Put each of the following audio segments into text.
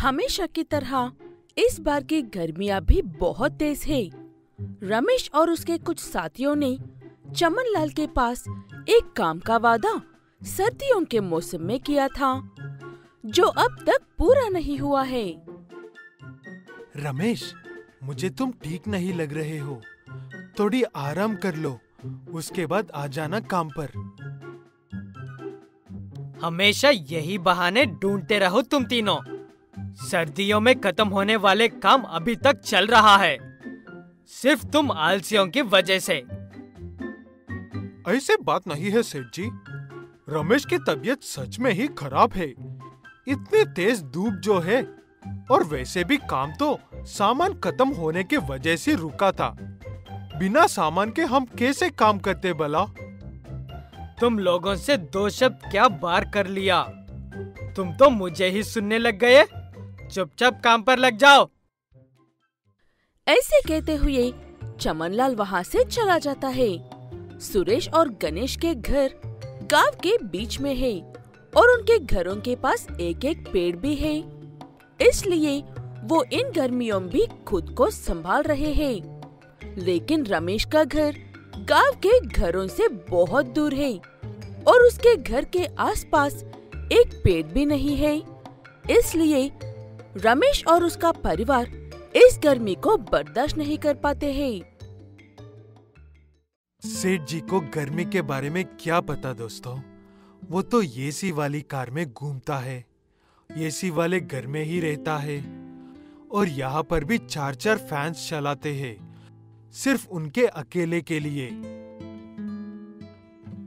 हमेशा की तरह इस बार की गर्मियाँ भी बहुत तेज है। रमेश और उसके कुछ साथियों ने चमनलाल के पास एक काम का वादा सर्दियों के मौसम में किया था जो अब तक पूरा नहीं हुआ है। रमेश, मुझे तुम ठीक नहीं लग रहे हो, थोड़ी आराम कर लो, उसके बाद आ जाना काम पर। हमेशा यही बहाने ढूंढते रहो तुम तीनों। सर्दियों में खत्म होने वाले काम अभी तक चल रहा है, सिर्फ तुम आलसियों की वजह से। ऐसे बात नहीं है सेठ जी, रमेश की तबीयत सच में ही खराब है। इतनी तेज धूप जो है, और वैसे भी काम तो सामान खत्म होने के वजह से रुका था। बिना सामान के हम कैसे काम करते भला? तुम लोगों से दो शब्द क्या बार कर लिया, तुम तो मुझे ही सुनने लग गए। चुपचाप काम पर लग जाओ। ऐसे कहते हुए चमनलाल वहाँ से चला जाता है। सुरेश और गणेश के घर गांव के बीच में है और उनके घरों के पास एक एक पेड़ भी है, इसलिए वो इन गर्मियों में भी खुद को संभाल रहे हैं। लेकिन रमेश का घर गांव के घरों से बहुत दूर है और उसके घर के आसपास एक पेड़ भी नहीं है, इसलिए रमेश और उसका परिवार इस गर्मी को बर्दाश्त नहीं कर पाते हैं। सेठ जी को गर्मी के बारे में क्या पता दोस्तों, वो तो एसी वाली कार में घूमता है, एसी वाले घर में ही रहता है और यहाँ पर भी 4-4 फैंस चलाते हैं, सिर्फ उनके अकेले के लिए।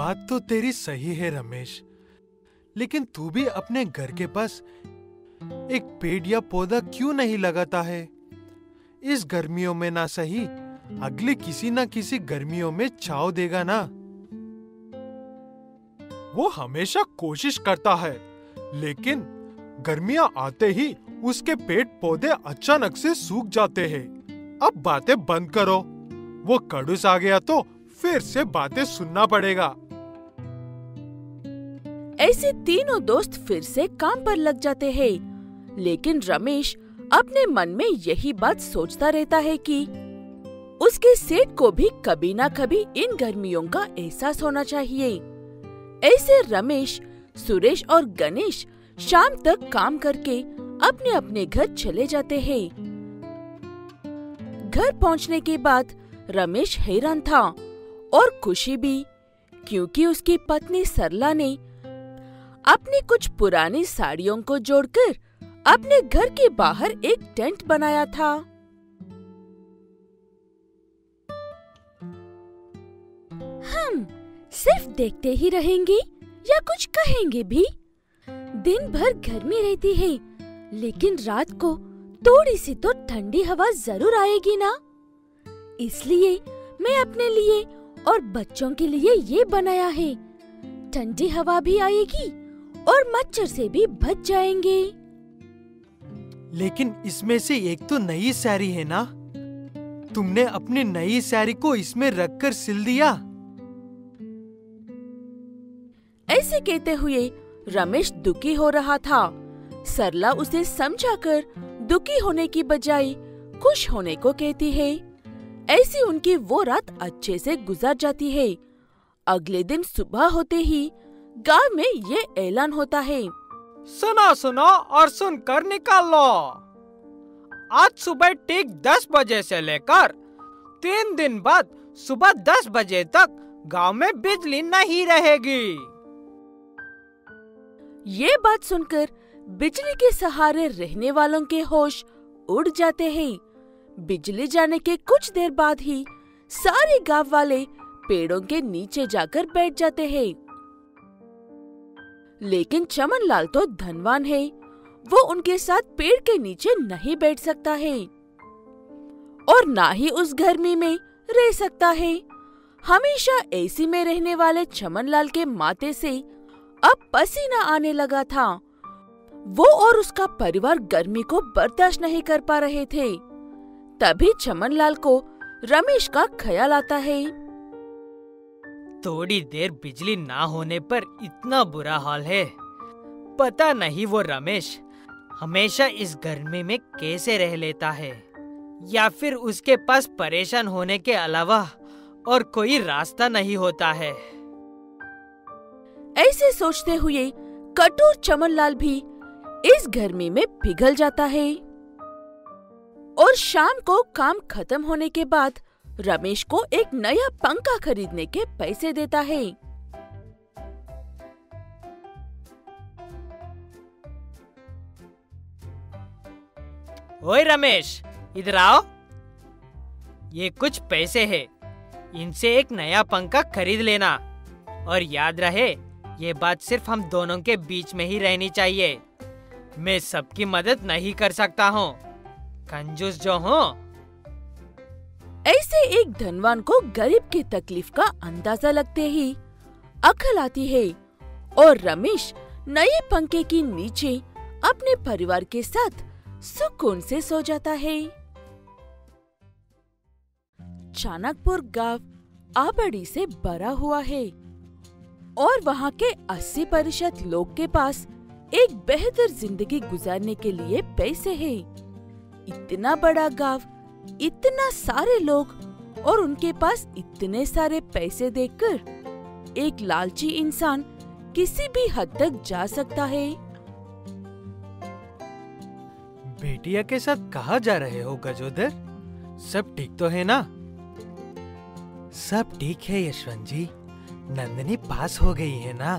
बात तो तेरी सही है रमेश, लेकिन तू भी अपने घर के पास एक पेड़ या पौधा क्यों नहीं लगाता है? इस गर्मियों में ना सही, अगले किसी ना किसी गर्मियों में छाव देगा ना। वो हमेशा कोशिश करता है, लेकिन गर्मियां आते ही उसके पेड़ पौधे अचानक से सूख जाते हैं। अब बातें बंद करो, वो कड़ूस आ गया तो फिर से बातें सुनना पड़ेगा। ऐसे तीनों दोस्त फिर से काम पर लग जाते हैं, लेकिन रमेश अपने मन में यही बात सोचता रहता है कि उसके सेठ को भी कभी ना कभी इन गर्मियों का एहसास होना चाहिए। ऐसे रमेश, सुरेश और गणेश शाम तक काम करके अपने अपने घर चले जाते हैं। घर पहुंचने के बाद रमेश हैरान था और खुशी भी, क्योंकि उसकी पत्नी सरला ने अपनी कुछ पुरानी साड़ियों को जोड़कर अपने घर के बाहर एक टेंट बनाया था। हम सिर्फ देखते ही रहेंगे या कुछ कहेंगे भी। दिन भर गर्मी रहती है, लेकिन रात को थोड़ी सी तो ठंडी हवा जरूर आएगी ना। इसलिए मैं अपने लिए और बच्चों के लिए ये बनाया है, ठंडी हवा भी आएगी और मच्छर से भी बच जाएंगे। लेकिन इसमें से एक तो नई साड़ी है ना, तुमने अपनी नई साड़ी को इसमें रखकर सिल दिया। ऐसे कहते हुए रमेश दुखी हो रहा था। सरला उसे समझाकर दुखी होने की बजाय खुश होने को कहती है। ऐसी उनकी वो रात अच्छे से गुजार जाती है। अगले दिन सुबह होते ही गांव में ये ऐलान होता है, सुनो सुनो और सुनकर निकाल लो, आज सुबह ठीक 10 बजे से लेकर 3 दिन बाद सुबह 10 बजे तक गांव में बिजली नहीं रहेगी। ये बात सुनकर बिजली के सहारे रहने वालों के होश उड़ जाते हैं। बिजली जाने के कुछ देर बाद ही सारे गांव वाले पेड़ों के नीचे जाकर बैठ जाते हैं। लेकिन चमनलाल तो धनवान है, वो उनके साथ पेड़ के नीचे नहीं बैठ सकता है और ना ही उस गर्मी में रह सकता है। हमेशा एसी में रहने वाले चमनलाल के माथे से अब पसीना आने लगा था। वो और उसका परिवार गर्मी को बर्दाश्त नहीं कर पा रहे थे। तभी चमनलाल को रमेश का ख्याल आता है, थोड़ी देर बिजली ना होने पर इतना बुरा हाल है, पता नहीं वो रमेश हमेशा इस गर्मी में कैसे रह लेता है, या फिर उसके पास परेशान होने के अलावा और कोई रास्ता नहीं होता है। ऐसे सोचते हुए कटु चमनलाल भी इस गर्मी में पिघल जाता है। और शाम को काम खत्म होने के बाद रमेश को एक नया पंखा खरीदने के पैसे देता है। ओए रमेश, इधर आओ, ये कुछ पैसे हैं, इनसे एक नया पंखा खरीद लेना। और याद रहे, ये बात सिर्फ हम दोनों के बीच में ही रहनी चाहिए। मैं सबकी मदद नहीं कर सकता हूँ, कंजूस जो हूँ। ऐसे एक धनवान को गरीब की तकलीफ का अंदाजा लगते ही अकल आती है और रमेश नए पंखे के नीचे अपने परिवार के साथ सुकून से सो जाता है। चाणक्यपुर गांव आबादी से भरा हुआ है और वहाँ के 80% लोग के पास एक बेहतर जिंदगी गुजारने के लिए पैसे हैं। इतना बड़ा गांव, इतना सारे लोग और उनके पास इतने सारे पैसे देखकर एक लालची इंसान किसी भी हद तक जा सकता है। बेटिया के साथ कहाँ जा रहे हो गजोधर? सब ठीक तो है ना? सब ठीक है यशवंत जी, नंदनी पास हो गई है ना,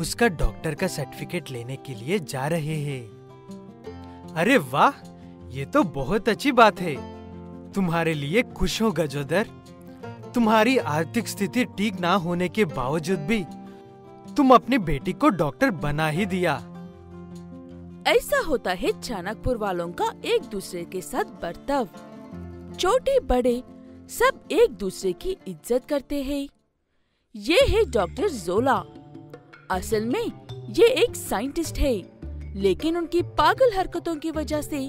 उसका डॉक्टर का सर्टिफिकेट लेने के लिए जा रहे हैं। अरे वाह, ये तो बहुत अच्छी बात है, तुम्हारे लिए खुश हो गजोधर। तुम्हारी आर्थिक स्थिति ठीक ना होने के बावजूद भी तुम अपनी बेटी को डॉक्टर बना ही दिया। ऐसा होता है चाणक्यपुर वालों का एक दूसरे के साथ बर्ताव। छोटे बड़े सब एक दूसरे की इज्जत करते हैं। ये है डॉक्टर झोला। असल में ये एक साइंटिस्ट है, लेकिन उनकी पागल हरकतों की वजह से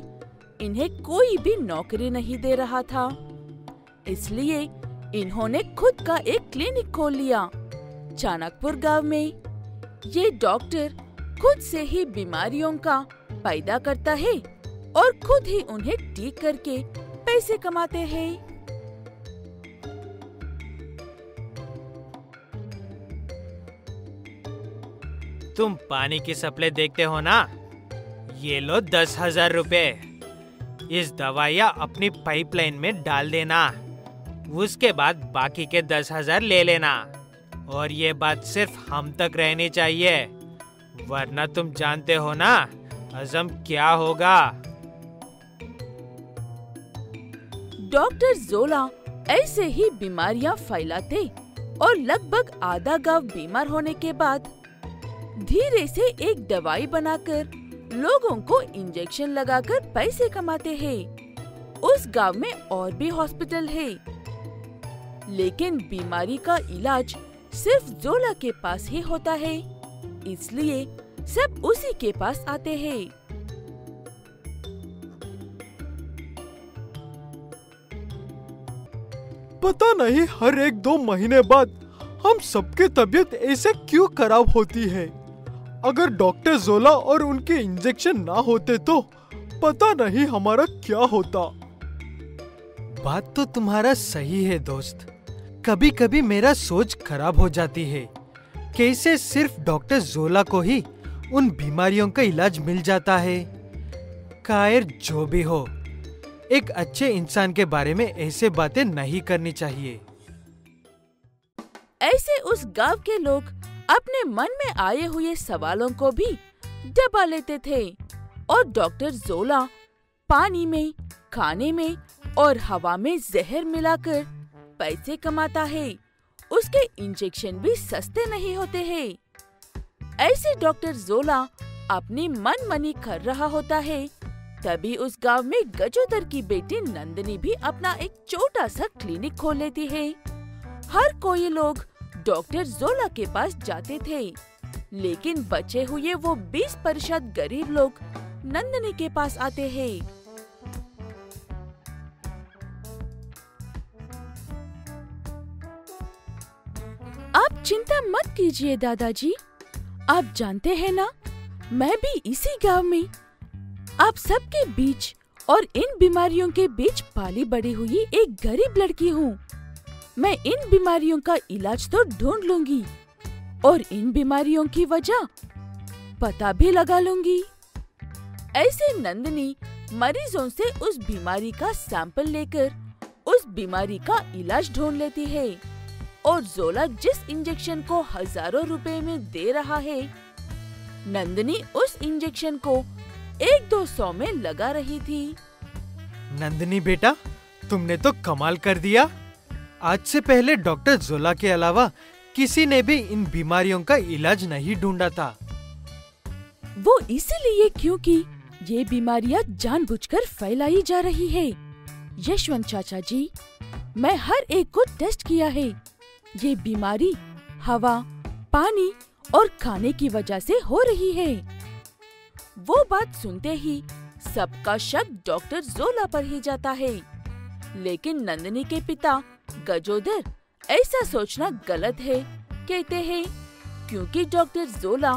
इन्हें कोई भी नौकरी नहीं दे रहा था, इसलिए इन्होंने खुद का एक क्लिनिक खोल लिया चाणक्यपुर गांव में। ये डॉक्टर खुद से ही बीमारियों का पैदा करता है और खुद ही उन्हें ठीक करके पैसे कमाते हैं। तुम पानी की सप्लाई देखते हो ना, ये लो 10,000 रुपए। इस दवाइयाँ अपनी पाइपलाइन में डाल देना, उसके बाद बाकी के 10,000 ले लेना। और ये बात सिर्फ हम तक रहनी चाहिए, वरना तुम जानते हो ना अजम क्या होगा। डॉक्टर झोला ऐसे ही बीमारियाँ फैलाते और लगभग आधा गांव बीमार होने के बाद धीरे से एक दवाई बनाकर लोगों को इंजेक्शन लगाकर पैसे कमाते हैं। उस गांव में और भी हॉस्पिटल है, लेकिन बीमारी का इलाज सिर्फ झोला के पास ही होता है, इसलिए सब उसी के पास आते हैं। पता नहीं हर 1-2 महीने बाद हम सबके तबीयत ऐसे क्यों खराब होती है। अगर डॉक्टर झोला और उनके इंजेक्शन ना होते तो पता नहीं हमारा क्या होता। बात तो तुम्हारा सही है दोस्त, कभी कभी मेरा सोच खराब हो जाती है, कैसे सिर्फ डॉक्टर झोला को ही उन बीमारियों का इलाज मिल जाता है। खैर जो भी हो, एक अच्छे इंसान के बारे में ऐसे बातें नहीं करनी चाहिए। ऐसे उस गांव के लोग अपने मन में आए हुए सवालों को भी दबा लेते थे और डॉक्टर झोला पानी में, खाने में और हवा में जहर मिलाकर पैसे कमाता है। उसके इंजेक्शन भी सस्ते नहीं होते हैं। ऐसे डॉक्टर झोला अपनी मनमानी कर रहा होता है, तभी उस गांव में गजोधर की बेटी नंदनी भी अपना एक छोटा सा क्लिनिक खोल लेती है। हर कोई लोग डॉक्टर झोला के पास जाते थे, लेकिन बचे हुए वो 20% गरीब लोग नंदनी के पास आते हैं। आप चिंता मत कीजिए दादाजी, आप जानते हैं ना, मैं भी इसी गांव में आप सबके बीच और इन बीमारियों के बीच पाली बड़ी हुई एक गरीब लड़की हूँ। मैं इन बीमारियों का इलाज तो ढूंढ लूंगी और इन बीमारियों की वजह पता भी लगा लूंगी। ऐसे नंदनी मरीजों से उस बीमारी का सैंपल लेकर उस बीमारी का इलाज ढूंढ लेती है और झोला जिस इंजेक्शन को हजारों रुपए में दे रहा है, नंदनी उस इंजेक्शन को 100-200 में लगा रही थी। नंदनी बेटा, तुमने तो कमाल कर दिया। आज से पहले डॉक्टर झोला के अलावा किसी ने भी इन बीमारियों का इलाज नहीं ढूंढा था। वो इसीलिए क्योंकि ये बीमारियां जानबूझकर फैलाई जा रही है। यशवंत चाचा जी, मैं हर एक को टेस्ट किया है। ये बीमारी हवा, पानी और खाने की वजह से हो रही है। वो बात सुनते ही सबका शक डॉक्टर झोला पर ही जाता है, लेकिन नंदनी के पिता गजोधर ऐसा सोचना गलत है कहते हैं, क्योंकि डॉक्टर झोला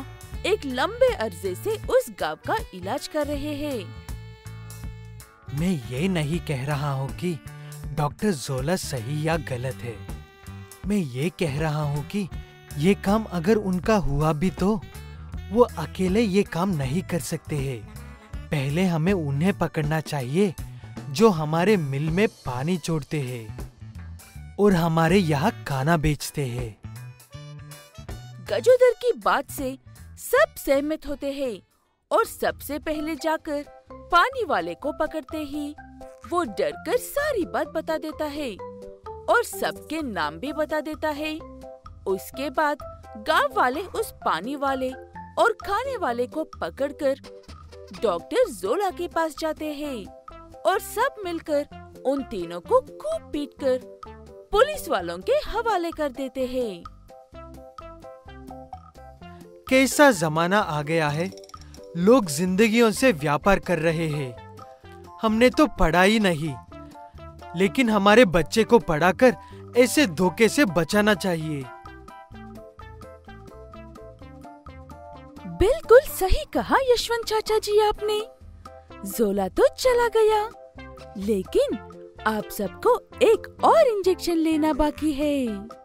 एक लंबे अरसे से उस गांव का इलाज कर रहे हैं। मैं ये नहीं कह रहा हूँ कि डॉक्टर झोला सही या गलत है। मैं ये कह रहा हूँ कि ये काम अगर उनका हुआ भी तो वो अकेले ये काम नहीं कर सकते हैं। पहले हमें उन्हें पकड़ना चाहिए जो हमारे मिल में पानी छोड़ते हैं और हमारे यहाँ खाना बेचते हैं। गजोधर की बात से सब सहमत होते हैं और सबसे पहले जाकर पानी वाले को पकड़ते ही वो डरकर सारी बात बता देता है और सबके नाम भी बता देता है। उसके बाद गांव वाले उस पानी वाले और खाने वाले को पकड़कर डॉक्टर झोला के पास जाते हैं और सब मिलकर उन तीनों को खूब पीटकर पुलिस वालों के हवाले कर देते हैं। कैसा जमाना आ गया है, लोग जिंदगियों से व्यापार कर रहे हैं। हमने तो पढ़ा ही नहीं, लेकिन हमारे बच्चे को पढ़ाकर ऐसे धोखे से बचाना चाहिए। बिल्कुल सही कहा यशवंत चाचा जी आपने। झोला तो चला गया, लेकिन आप सबको एक और इंजेक्शन लेना बाकी है।